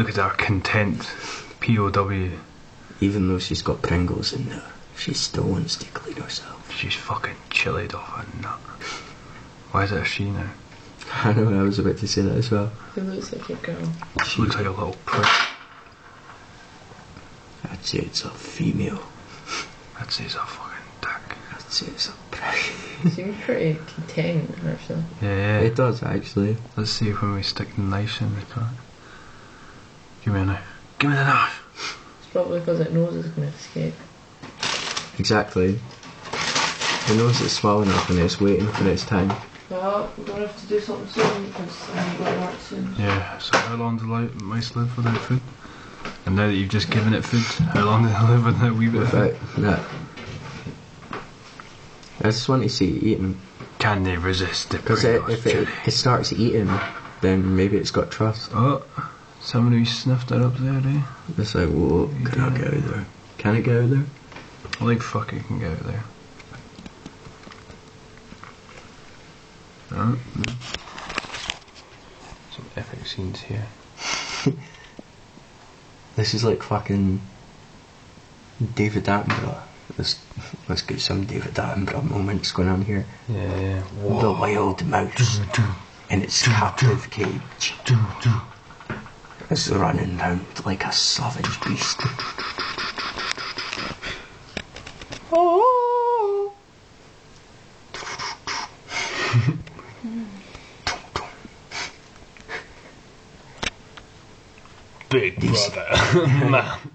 Look at her content. POW. Even though she's got Pringles in her, she still wants to clean herself. She's fucking chillied off a nut. Why is it a she now? I know, I was about to say that as well. It looks like a girl. She looks like a little prick. I'd say it's a female. I'd say it's a fucking dick. I'd say it's a prick. You seem pretty content, actually. Yeah, it does, actually. Let's see when we stick the knife in the car. Give me a knife. Give me the knife! It's probably because it knows it's going to escape. Exactly. It knows it's swallowing up and it's waiting for its time. Well, we're going to have to do something soon because I'm going to work soon. Yeah, so how long do mice live without food? And now that you've just given it food, how long do they live without a wee bit of food? That. I just want to see it eating. Can they resist it? Because if it starts eating, then maybe it's got trust. Oh, somebody sniffed it up there, eh? It's like, whoa, can I get out there? Can it get out there? I think fuck it can get out there. Some epic scenes here. This is like fucking David Attenborough. Let's get some David Attenborough moments going on here. Yeah. Whoa. The wild mouse in its captive cage is running round like a savage beast. Oh. Big brother, man.